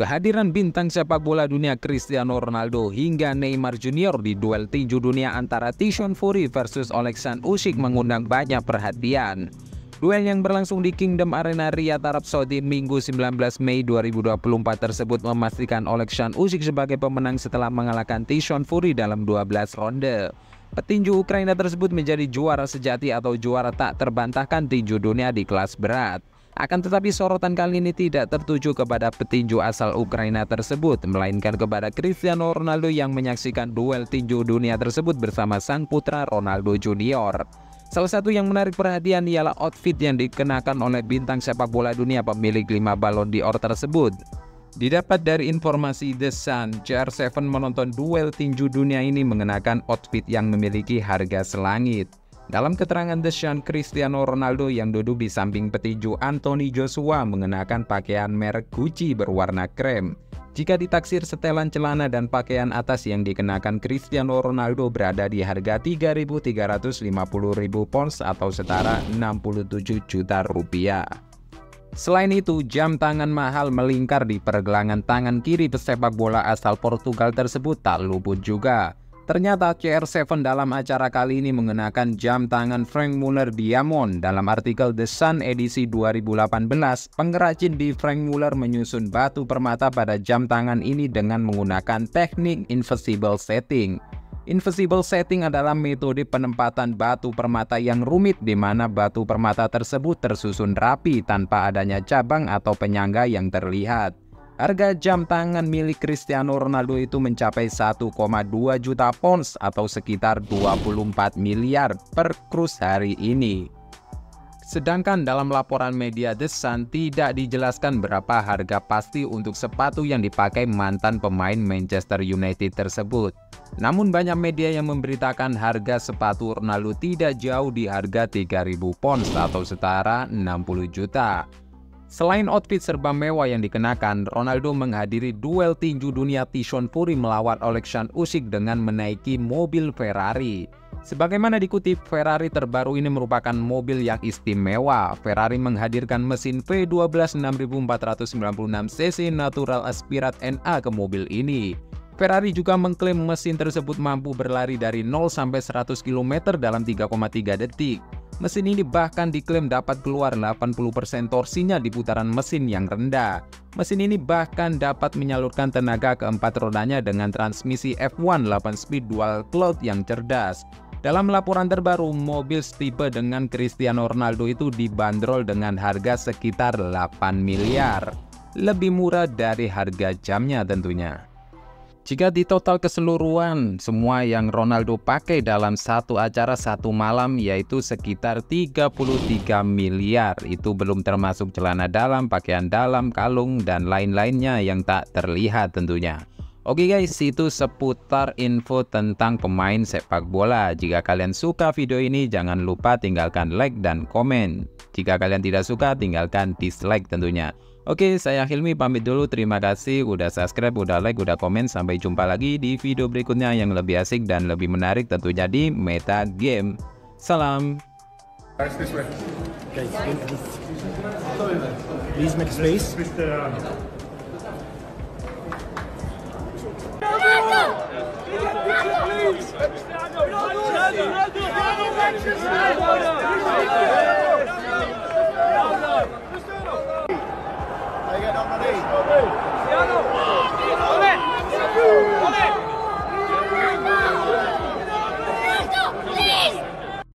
Kehadiran bintang sepak bola dunia Cristiano Ronaldo hingga Neymar Junior di duel tinju dunia antara Tyson Fury versus Oleksandr Usyk mengundang banyak perhatian. Duel yang berlangsung di Kingdom Arena Riyadh, Arab Saudi Minggu 19 Mei 2024 tersebut memastikan Oleksandr Usyk sebagai pemenang setelah mengalahkan Tyson Fury dalam 12 ronde. Petinju Ukraina tersebut menjadi juara sejati atau juara tak terbantahkan tinju dunia di kelas berat. Akan tetapi sorotan kali ini tidak tertuju kepada petinju asal Ukraina tersebut, melainkan kepada Cristiano Ronaldo yang menyaksikan duel tinju dunia tersebut bersama sang putra Ronaldo Junior. Salah satu yang menarik perhatian ialah outfit yang dikenakan oleh bintang sepak bola dunia pemilik 5 Ballon d'Or tersebut. Didapat dari informasi The Sun, CR7 menonton duel tinju dunia ini mengenakan outfit yang memiliki harga selangit. Dalam keterangan The Sun, Cristiano Ronaldo yang duduk di samping petinju Anthony Joshua mengenakan pakaian merek Gucci berwarna krem. Jika ditaksir, setelan celana dan pakaian atas yang dikenakan Cristiano Ronaldo berada di harga 3.350.000 pounds atau setara 67 juta rupiah. Selain itu, jam tangan mahal melingkar di pergelangan tangan kiri pesepak bola asal Portugal tersebut tak luput juga. Ternyata CR7 dalam acara kali ini mengenakan jam tangan Frank Muller Diamond. Dalam artikel The Sun edisi 2018, pengrajin di Frank Muller menyusun batu permata pada jam tangan ini dengan menggunakan teknik invisible setting. Invisible setting adalah metode penempatan batu permata yang rumit di mana batu permata tersebut tersusun rapi tanpa adanya cabang atau penyangga yang terlihat. Harga jam tangan milik Cristiano Ronaldo itu mencapai 1,2 juta pounds atau sekitar 24 miliar per krus hari ini. Sedangkan dalam laporan media The Sun tidak dijelaskan berapa harga pasti untuk sepatu yang dipakai mantan pemain Manchester United tersebut. Namun banyak media yang memberitakan harga sepatu Ronaldo tidak jauh di harga 3.000 pounds atau setara 60 juta. Selain outfit serba mewah yang dikenakan, Ronaldo menghadiri duel tinju dunia Tyson Fury melawan Oleksandr Usyk dengan menaiki mobil Ferrari. Sebagaimana dikutip, Ferrari terbaru ini merupakan mobil yang istimewa. Ferrari menghadirkan mesin V12 6496cc natural aspirate NA ke mobil ini. Ferrari juga mengklaim mesin tersebut mampu berlari dari 0 sampai 100 km dalam 3,3 detik. Mesin ini bahkan diklaim dapat keluar 80% torsinya di putaran mesin yang rendah. Mesin ini bahkan dapat menyalurkan tenaga keempat rodanya dengan transmisi F1 8-speed dual clutch yang cerdas. Dalam laporan terbaru, mobil setipe dengan Cristiano Ronaldo itu dibanderol dengan harga sekitar 8 miliar. Lebih murah dari harga jamnya tentunya. Jika di total keseluruhan, semua yang Ronaldo pakai dalam satu acara satu malam yaitu sekitar 33 miliar. Itu belum termasuk celana dalam, pakaian dalam, kalung, dan lain-lainnya yang tak terlihat tentunya. Oke guys, itu seputar info tentang pemain sepak bola. Jika kalian suka video ini, jangan lupa tinggalkan like dan komen. Jika kalian tidak suka, tinggalkan dislike tentunya. Oke, saya Hilmi pamit dulu. Terima kasih udah subscribe, udah like, udah komen. Sampai jumpa lagi di video berikutnya yang lebih asik dan lebih menarik tentunya di Meta Game. Salam. Guys,